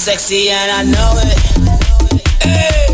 Sexy and I know it. Hey.